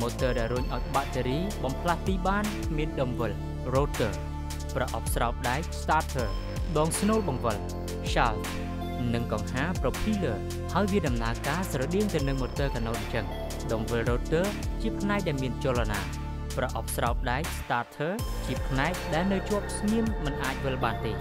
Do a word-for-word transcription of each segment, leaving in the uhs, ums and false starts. ម៉ូទ័រ ដែល រុញ ឲ្យ បាក់តេរី បំផ្លាស់ ទី បាន មាន ដំវិល rotor ប្រអប់ ស្រោប ដែក starter ដង ស្នូល បង្វិល shaft និង កង្ហា propeller ហើយ វា ដំណើរ ការ ស្រដៀង ទៅ នឹង ម៉ូទ័រ កណូត អញ្ចឹង ដំវិល rotor ជា ផ្នែក ដែល មាន ចលនាប្រអប់ស្រោបដែក starter ជាផ្នែកដែលនៅជាប់ស្ងៀមមិនអាចវិលបានទេ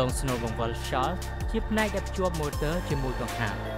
ដងស្នូលបង្វិល shaft ជាផ្នែកដែលភ្ជាប់ motor ជាមួយកង្ហា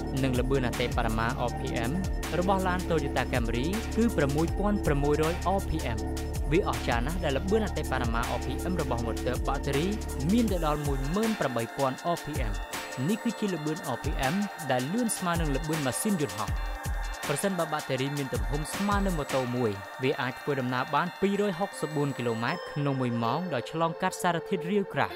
និងល្បឿនអតិបរមា อาร์ พี เอ็ม របស់ឡាន Toyota Camry គឺ six thousand six hundred อาร์ พี เอ็ม វាអស្ចារ្យណាស់ដែលល្បឿនអតិបរមា อาร์ พี เอ็ม របស់ម៉ូទ័របាក់តេរីមានទៅដល់ eighteen thousandอาร์พีเอ็ม នេះគឺជាល្បឿន อาร์ พี เอ็ม ដែលលឿនស្មើនឹងល្បឿនម៉ាស៊ីនយន្តហោះប្រសិនបើបាក់តេរីមានទំហំស្មើនឹងម៉ូតូមួយវាអាចធ្វើដំណើរបានtwo hundred sixty-fourគីឡូម៉ែត្រក្នុងoneម៉ោងដោយឆ្លងកាត់សារធាតុរាវក្រាស់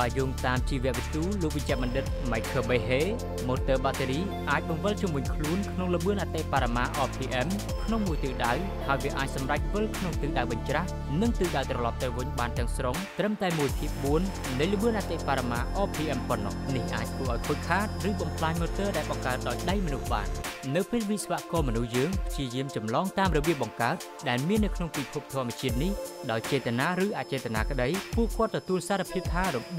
បើយោងតាមជីវវិទ្យាលោកវិជ្ជបណ្ឌិត Michael Behe ម៉ូទ័របាក់តេរីអាចបង្វិលជាមួយខ្លួនក្នុងល្បឿនអតិបរមា อาร์ พี เอ็ม ក្នុងមួយទិសដៅហើយវាអាចសម្រេចវិលក្នុងទិសដៅបញ្ច្រាស់និងទិសដៅត្រឡប់ទៅវិញបានទាំងស្រុងត្រឹមតែ one fourth នៃល្បឿនអតិបរមា อาร์ พี เอ็ม ប៉ុណ្ណោះនេះអាចធ្វើឲ្យខូចខាតឬបំផ្លាញម៉ូទ័រដែលបង្កើតដោយដៃមនុស្សបាននៅពេលវិស្វករមនុស្សយើងព្យាយាមចម្លងតាមរបៀបបង្កើតដែលមាននៅក្នុងពិភពធម្មជាតិនេះដោយចេតនាឬអចេតនាក្តីពួកគាត់ទទួលសារភាពថារប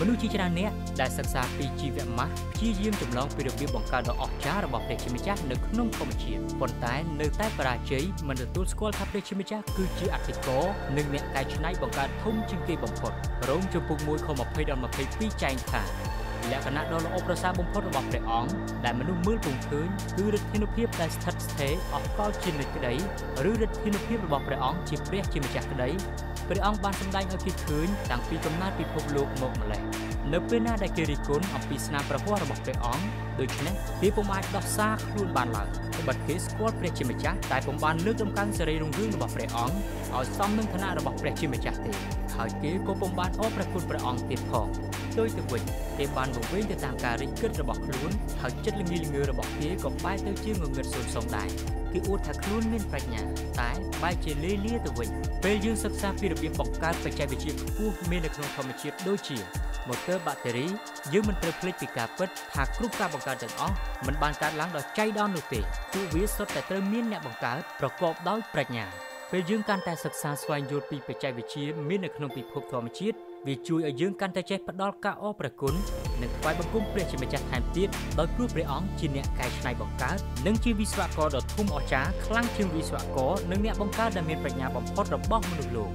មនុស្សជាច្រើនអ្នកដែលសិក្សាពីជីវម៉ាស់ព្យាយាមចម្លងពីរបៀបបង្កើតដ៏អស្ចារ្យរបស់ព្រះជាម្ចាស់នៅក្នុងធម្មជាតិប៉ុន្តែនៅតែបរាជ័យមិនទទួលស្គាល់ថាព្រះជាម្ចាស់គឺជាអតិករនិងអ្នកកែច្នៃបង្កើតធំជាងគេបំផុតរ៉ូមជំពូកone ខtwentyដល់twenty-twoចែងថាលក្ខណៈដ៏ល្អប្រសើរបំផុតរបស់ព្រះអង្គដែលមនុស្សមើលពុំឃើញគឺឫទ្ធានុភាពដែលស្ថិតស្ថេរអស់កលជានិច្ចក្តីឬឫទ្ធានុភាពរបស់ព្រះអង្គជាព្រះជាម្ចាស់ក្តីព្រះអង្គបានសម្ដែងឲ្យគេឃើញតាំងពីកំណើតពិភពលោកមកម្ល៉េះនៅពេលណាដែលគេរិះគន់អំពីស្នាមប្រហោះរបស់ព្រះអង្គដូច្នេះគេពុំអាចដោះសារខ្លួនបានឡើយត្បិតគេស្គាល់ព្រះជាម្ចាស់តែពុំបានលើកតម្កើងសេរីរុងរឿងរបស់ព្រះអង្គឲ្យសមនឹងឋានៈរបស់ព្រះជាម្ចាស់ទេហើយគេក៏ពុំបានអរព្រគុណព្រះអង្គទៀតផងដោយទៅវិញគេបានវង្វេងទៅតាមការរិះគិតរបស់ខ្លួនហើយចិត្តល្ងីល្ងើរបស់គេក៏បែរទៅជាងងឹតសូន្យសូន្យដែរគឺអួតថាខ្លួនមានប្រាជ្ញាតែបែរជាលេលាទៅវិញពេលយើងសិក្សាពីរបៀបបង្កើតបច្ចេកវិទ្យាខ្ពស់មាននៅក្នុងធម្មជាតិដូចជាម៉ូទ័របាក់តេរីយើងមិនត្រូវភ្លេចពីការពិតថាគ្រប់ការបង្កើតទាំងអស់មិនបានកើតឡើងដោយចៃដន្យនោះទេគឺវាសុទ្ធតែត្រូវមានអ្នកបង្កើតប្រកបដោយប្រាជ្ញាពេលយើងកាន់តែសិក្សាស្វែងយល់ពីបច្ចេកវិទ្យាមាននៅក្នុងពិភពធម្មជាតិវាជួយឲ្យយើងកាន់តែចេះផ្ដល់ការអរព្រគុណនិងថ្វាយបង្គំព្រះជាម្ចាស់ថែមទៀតដោយព្រោះព្រះអង្គជាអ្នកកែច្នៃបង្កើតនិងជាវិស្វករដ៏ធំអស្ចារ្យខ្លាំងជាងវិស្វករនិងអ្នកបង្កើតដែលមានប្រាជ្ញាបំផុតរបស់មនុស្សលោក